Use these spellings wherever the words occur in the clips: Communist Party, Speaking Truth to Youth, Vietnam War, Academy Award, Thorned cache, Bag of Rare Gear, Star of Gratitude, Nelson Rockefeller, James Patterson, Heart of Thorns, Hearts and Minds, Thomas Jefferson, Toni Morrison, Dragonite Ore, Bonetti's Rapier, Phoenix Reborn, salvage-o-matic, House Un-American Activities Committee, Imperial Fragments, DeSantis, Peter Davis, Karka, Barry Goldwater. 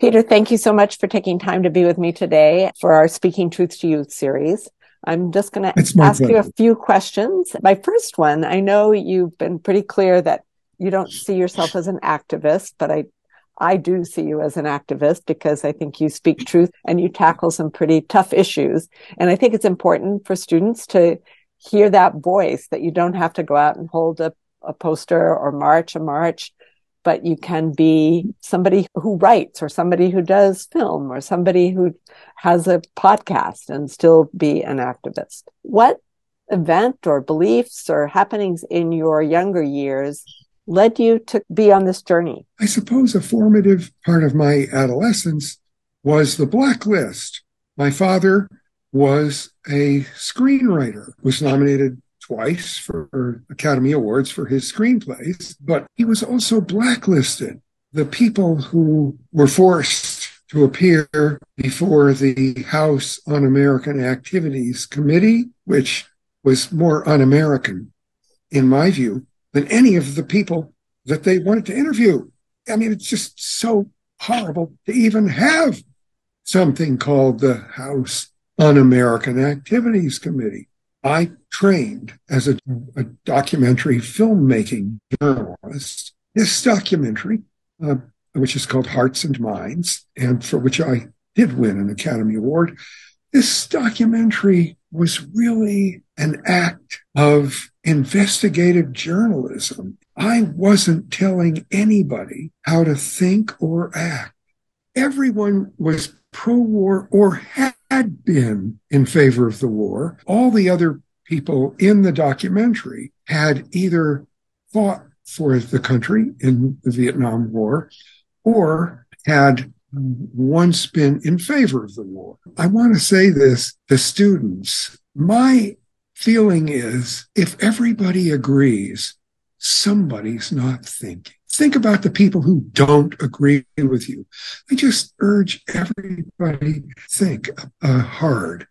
Peter, thank you so much for taking time to be with me today for our Speaking Truth to Youth series. I'm just going to ask you a few questions. My first one, I know you've been pretty clear that you don't see yourself as an activist, but I do see you as an activist because I think you speak truth and you tackle some pretty tough issues. And I think it's important for students to hear that voice, that you don't have to go out and hold a poster or march, but you can be somebody who writes or somebody who does film or somebody who has a podcast and still be an activist. What event or beliefs or happenings in your younger years led you to be on this journey? I suppose a formative part of my adolescence was the blacklist. My father was a screenwriter, was nominated twice for Academy Awards for his screenplays, but he was also blacklisted. The people who were forced to appear before the House Un-American Activities Committee, which was more un-American, in my view, than any of the people that they wanted to interview. I mean, it's just so horrible to even have something called the House Un-American Activities Committee. I trained as a documentary filmmaking journalist. This documentary, which is called Hearts and Minds, and for which I did win an Academy Award, this documentary was really an act of investigative journalism. I wasn't telling anybody how to think or act. Everyone was pro-war or had been in favor of the war. All the other people in the documentary had either fought for the country in the Vietnam War or had once been in favor of the war. I want to say this to students. My feeling is if everybody agrees, somebody's not thinking. Think about the people who don't agree with you. I just urge everybody think hard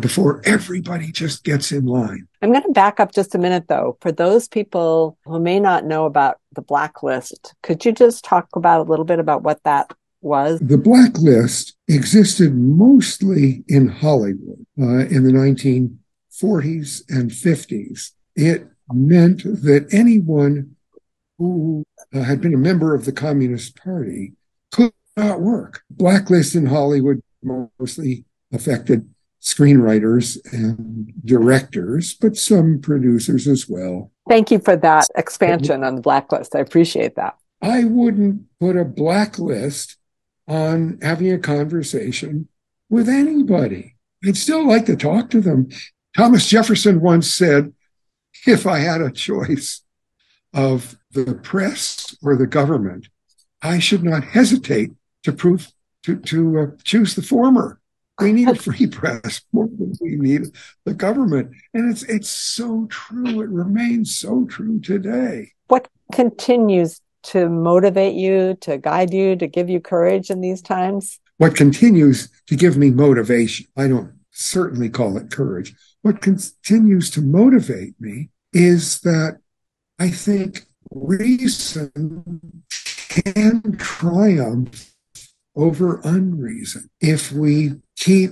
before everybody just gets in line. I'm going to back up just a minute, though. For those people who may not know about the blacklist, could you just talk about a little bit about what that was? The blacklist existed mostly in Hollywood in the 1940s and 50s. It meant that anyone who had been a member of the Communist Party could not work. Blacklists in Hollywood mostly affected screenwriters and directors, but some producers as well. Thank you for that expansion on the blacklist. I appreciate that. I wouldn't put a blacklist on having a conversation with anybody. I'd still like to talk to them. Thomas Jefferson once said, if I had a choice of the press or the government, I should not hesitate to choose the former. We need a free press more than we need the government. And it's so true. It remains so true today. What continues to motivate you, to guide you, to give you courage in these times? What continues to give me motivation, I don't certainly call it courage. What continues to motivate me is that I think reason can triumph over unreason if we keep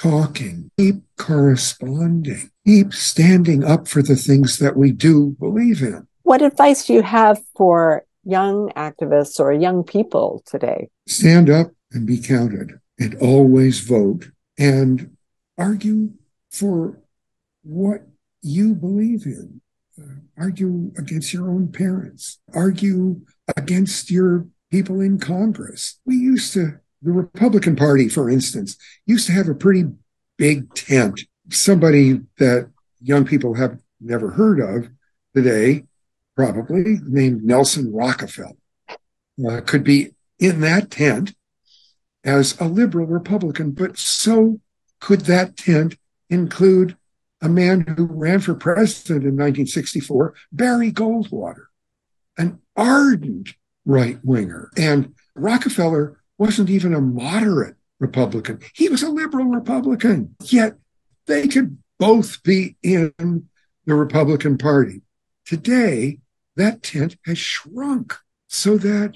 talking, keep corresponding, keep standing up for the things that we do believe in. What advice do you have for young activists or young people today? Stand up and be counted and always vote and argue for what you believe in. Argue against your own parents. Argue against your people in Congress. The Republican Party, for instance, used to have a pretty big tent. Somebody that young people have never heard of today, probably, named Nelson Rockefeller, could be in that tent as a liberal Republican, but so could that tent include a man who ran for president in 1964, Barry Goldwater, an ardent right-winger. And Rockefeller wasn't even a moderate Republican. He was a liberal Republican. Yet they could both be in the Republican Party. Today, that tent has shrunk so that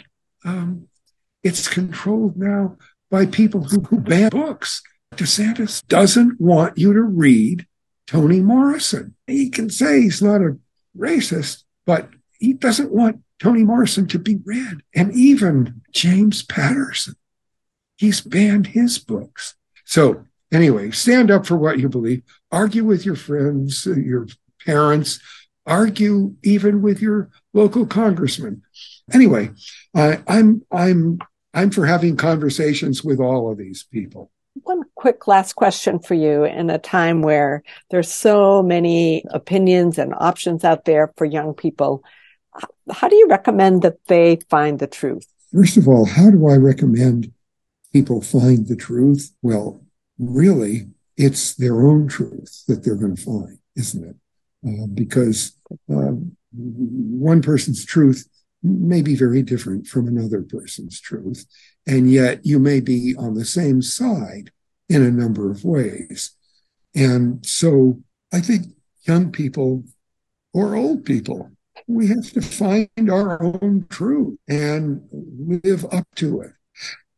It's controlled now by people who ban books. DeSantis doesn't want you to read Toni Morrison. He can say he's not a racist, but he doesn't want Toni Morrison to be read. And even James Patterson, he's banned his books. So anyway, stand up for what you believe. Argue with your friends, your parents. Argue even with your local congressman. Anyway, I'm for having conversations with all of these people. One quick last question for you. In a time where there's so many opinions and options out there for young people, how do you recommend that they find the truth? First of all, how do I recommend people find the truth? Well, really, it's their own truth that they're going to find, isn't it? Because one person's truth may be very different from another person's truth, and yet you may be on the same side in a number of ways. And so I think young people or old people, we have to find our own truth and live up to it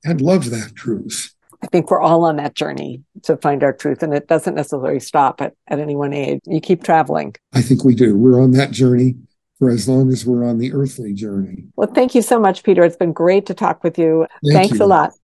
and love that truth. I think we're all on that journey to find our truth, and it doesn't necessarily stop at any one age. You keep traveling. I think we do. We're on that journey for as long as we're on the earthly journey. Well, thank you so much, Peter. It's been great to talk with you. Thanks a lot.